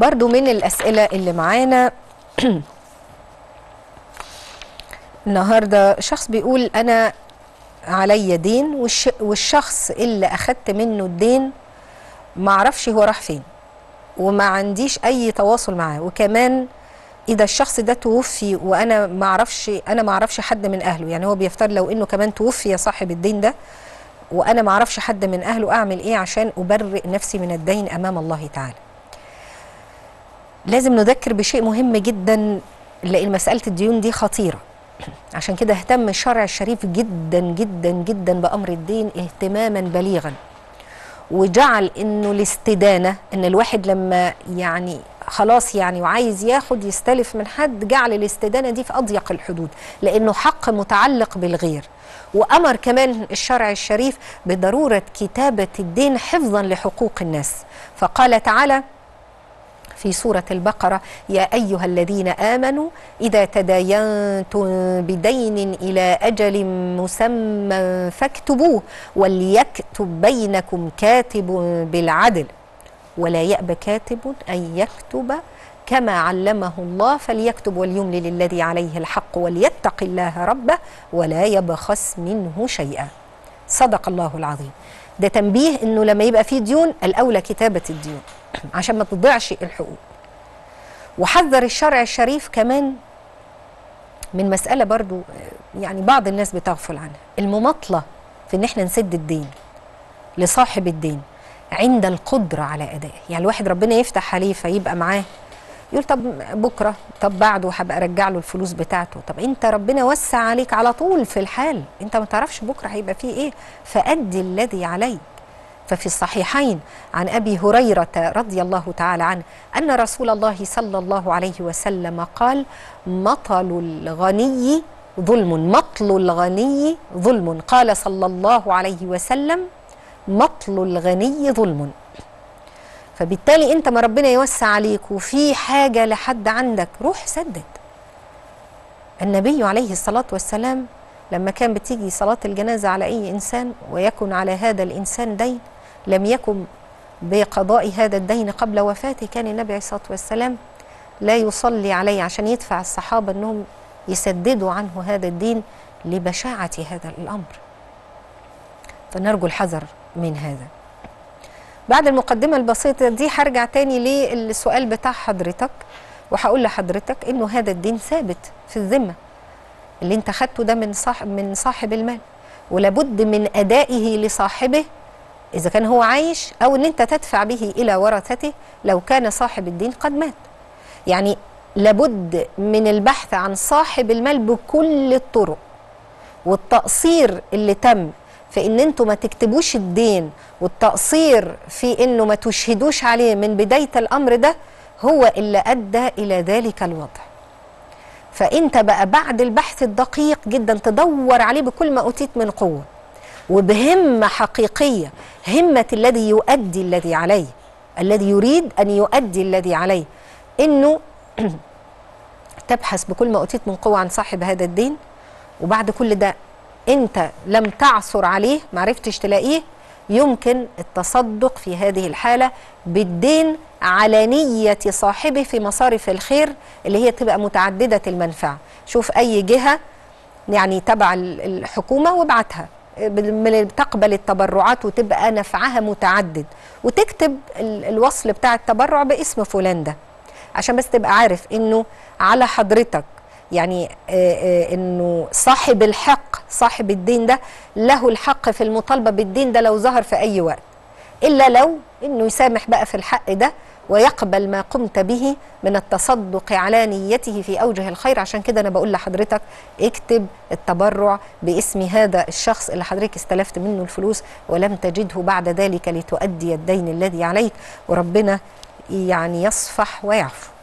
برضو من الأسئلة اللي معانا النهاردة شخص بيقول أنا عليا دين، والشخص اللي أخدت منه الدين معرفش هو راح فين وما عنديش أي تواصل معاه، وكمان إذا الشخص ده توفي وأنا معرفش حد من أهله، يعني هو بيفترض لو إنه كمان توفي صاحب الدين ده وأنا معرفش حد من أهله، أعمل إيه عشان أبرئ نفسي من الدين أمام الله تعالى؟ لازم نذكر بشيء مهم جدا، لأن مسألة الديون دي خطيرة، عشان كده اهتم الشرع الشريف جدا جدا جدا بأمر الدين اهتماما بليغا، وجعل إنه الاستدانة إن الواحد لما يعني خلاص يعني وعايز ياخد يستلف من حد، جعل الاستدانة دي في أضيق الحدود لأنه حق متعلق بالغير، وأمر كمان الشرع الشريف بضرورة كتابة الدين حفظا لحقوق الناس. فقال تعالى في سورة البقرة: يا أيها الذين آمنوا إذا تداينتم بدين إلى أجل مسمى فاكتبوه وليكتب بينكم كاتب بالعدل ولا يأب كاتب أن يكتب كما علمه الله فليكتب وليملل الذي عليه الحق وليتق الله ربه ولا يبخس منه شيئا. صدق الله العظيم. ده تنبيه إنه لما يبقى فيه ديون الأولى كتابة الديون عشان ما تضيعش الحقوق. وحذر الشرع الشريف كمان من مسألة برضو يعني بعض الناس بتغفل عنها، المماطلة في إن احنا نسد الدين لصاحب الدين عند القدرة على أدائه. يعني الواحد ربنا يفتح عليه فيبقى معاه، يقول طب بكرة، طب بعده هبقى أرجع له الفلوس بتاعته. طب أنت ربنا وسع عليك على طول في الحال، أنت ما تعرفش بكرة هيبقى فيه إيه، فأدي الذي عليك. ففي الصحيحين عن أبي هريرة رضي الله تعالى عنه أن رسول الله صلى الله عليه وسلم قال: مطل الغني ظلم. قال صلى الله عليه وسلم: مطل الغني ظلم. فبالتالي انت ما ربنا يوسع عليك وفي حاجة لحد عندك، روح سدد. النبي عليه الصلاة والسلام لما كان بتيجي صلاة الجنازة على أي إنسان ويكن على هذا الإنسان دين لم يكن بقضاء هذا الدين قبل وفاته، كان النبي عليه الصلاة والسلام لا يصلي عليه عشان يدفع الصحابة أنهم يسددوا عنه هذا الدين لبشاعة هذا الأمر. فنرجو الحذر من هذا. بعد المقدمة البسيطة دي هرجع تاني للسؤال بتاع حضرتك، وهقول لحضرتك أنه هذا الدين ثابت في الذمة، اللي انت خدته ده من صاحب المال، ولابد من أدائه لصاحبه إذا كان هو عايش، أو أن انت تدفع به إلى ورثته لو كان صاحب الدين قد مات. يعني لابد من البحث عن صاحب المال بكل الطرق. والتقصير اللي تم في أن انتوا ما تكتبوش الدين، والتقصير في أنه ما تشهدوش عليه من بداية الأمر، ده هو اللي أدى إلى ذلك الوضع. فأنت بقى بعد البحث الدقيق جدا تدور عليه بكل ما أوتيت من قوة، وبهمة حقيقية، همة الذي يؤدي الذي عليه، الذي يريد أن يؤدي الذي عليه، إنه تبحث بكل ما أوتيت من قوة عن صاحب هذا الدين. وبعد كل ده أنت لم تعثر عليه، معرفتش تلاقيه، يمكن التصدق في هذه الحالة بالدين على نية صاحبه في مصارف الخير اللي هي تبقى متعددة المنفعة. شوف أي جهة يعني تبع الحكومة وابعتها تقبل التبرعات وتبقى نفعها متعدد، وتكتب الوصل بتاع التبرع باسم فلان ده، عشان بس تبقى عارف إنه على حضرتك، يعني إنه صاحب الحق، صاحب الدين ده له الحق في المطالبة بالدين ده لو ظهر في أي وقت، إلا لو إنه يسامح بقى في الحق ده ويقبل ما قمت به من التصدق على نيته في أوجه الخير. عشان كده أنا بقول لحضرتك اكتب التبرع باسم هذا الشخص اللي حضرتك استلفت منه الفلوس ولم تجده بعد ذلك لتؤدي الدين الذي عليك، وربنا يعني يصفح ويعفو.